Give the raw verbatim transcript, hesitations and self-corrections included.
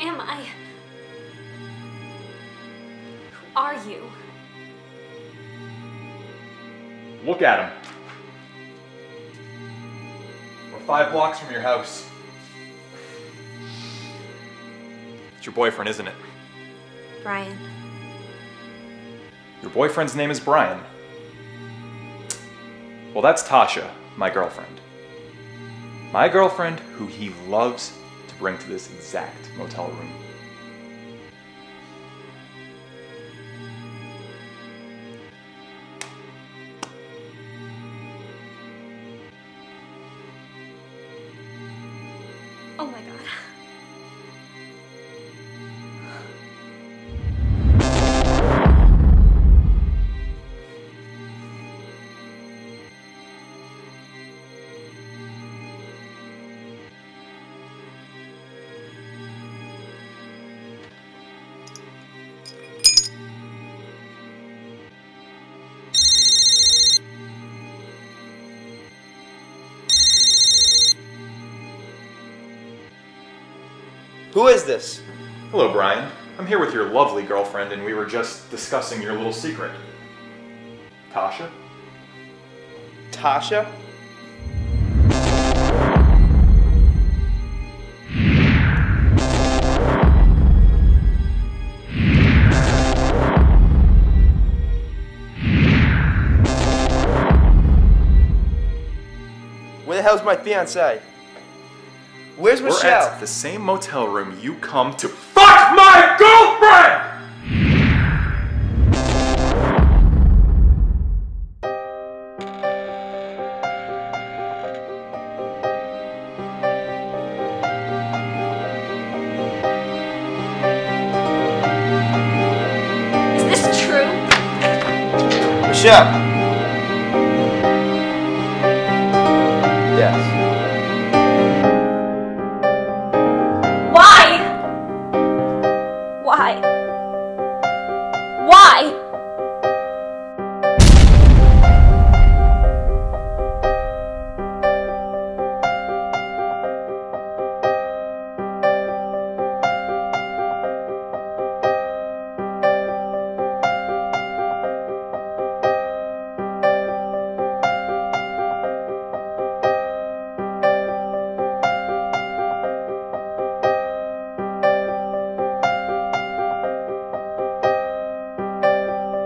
am I? Who are you? Look at him. We're five blocks from your house. It's your boyfriend, isn't it? Brian. Your boyfriend's name is Brian. Well, that's Tasha, my girlfriend. My girlfriend who he loves to bring to this exact motel room. Oh my God. Who is this? Hello, Brian. I'm here with your lovely girlfriend, and we were just discussing your little secret. Tasha? Tasha? Where the hell's my fiancée? Where's Michelle? We're at the same motel room you come to fuck my girlfriend! Is this true? Michelle! Yes.